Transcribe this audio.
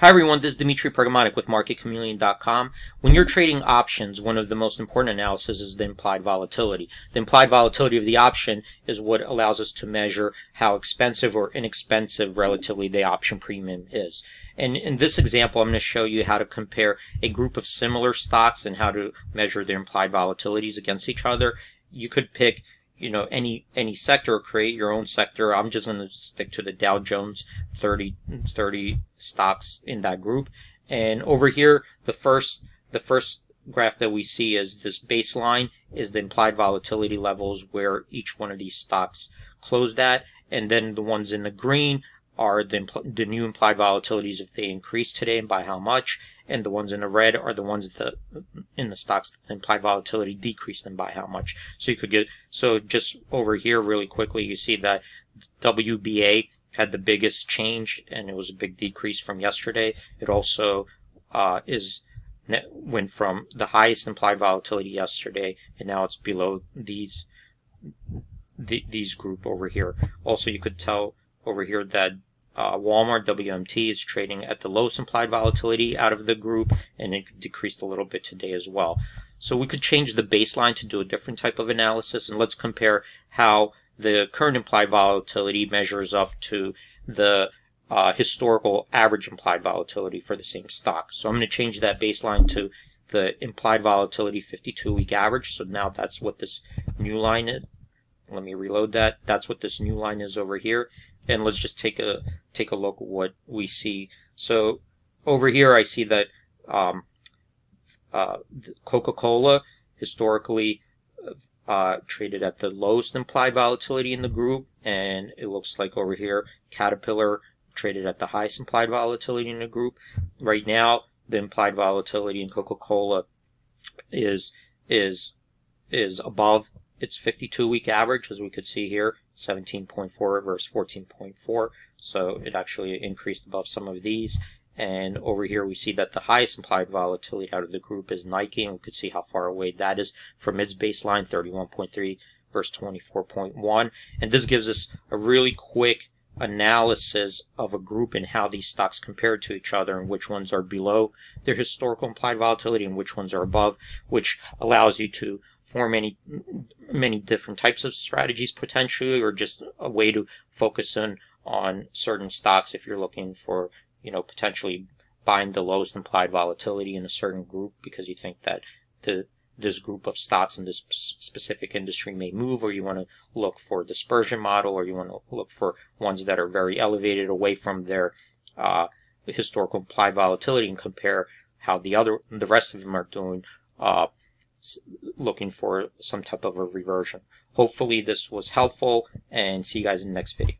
Hi everyone, this is Dimitri Pergamonik with MarketChameleon.com. When you're trading options, one of the most important analysis is the implied volatility. The implied volatility of the option is what allows us to measure how expensive or inexpensive relatively the option premium is. And in this example, I'm going to show you how to compare a group of similar stocks and how to measure their implied volatilities against each other. You could pick any sector, or create your own sector. I'm just going to stick to the Dow Jones 30 stocks in that group. And over here, the first graph that we see is this baseline is the implied volatility levels where each one of these stocks closed at, and then the ones in the green are the new implied volatilities if they increase today and by how much, and the ones in the red are the ones that in the stocks that the implied volatility decreased and by how much. So you could get, so just over here really quickly, you see that WBA had the biggest change and it was a big decrease from yesterday. It also went from the highest implied volatility yesterday and now it's below these group over here. Also, you could tell over here that Walmart WMT is trading at the lowest implied volatility out of the group, and it decreased a little bit today as well. So we could change the baseline to do a different type of analysis, and let's compare how the current implied volatility measures up to the historical average implied volatility for the same stock. So I'm going to change that baseline to the implied volatility 52-week average. So now that's what this new line is. Let me reload that. That's what this new line is over here. And let's just take a look at what we see. So over here I see that Coca-Cola historically traded at the lowest implied volatility in the group, and it looks like over here Caterpillar traded at the highest implied volatility in the group. Right now the implied volatility in Coca-Cola is above its 52-week average, as we could see here, 17.4 versus 14.4. So it actually increased above some of these. And over here we see that the highest implied volatility out of the group is Nike, and we could see how far away that is from its baseline, 31.3 versus 24.1. And this gives us a really quick analysis of a group and how these stocks compare to each other and which ones are below their historical implied volatility and which ones are above, which allows you to form many different types of strategies potentially, or just a way to focus on certain stocks if you're looking for, potentially buying the lowest implied volatility in a certain group because you think that this group of stocks in this specific industry may move, or you want to look for a dispersion model, or you want to look for ones that are very elevated away from their historical implied volatility and compare how the rest of them are doing, looking for some type of a reversion. Hopefully this was helpful, and see you guys in the next video.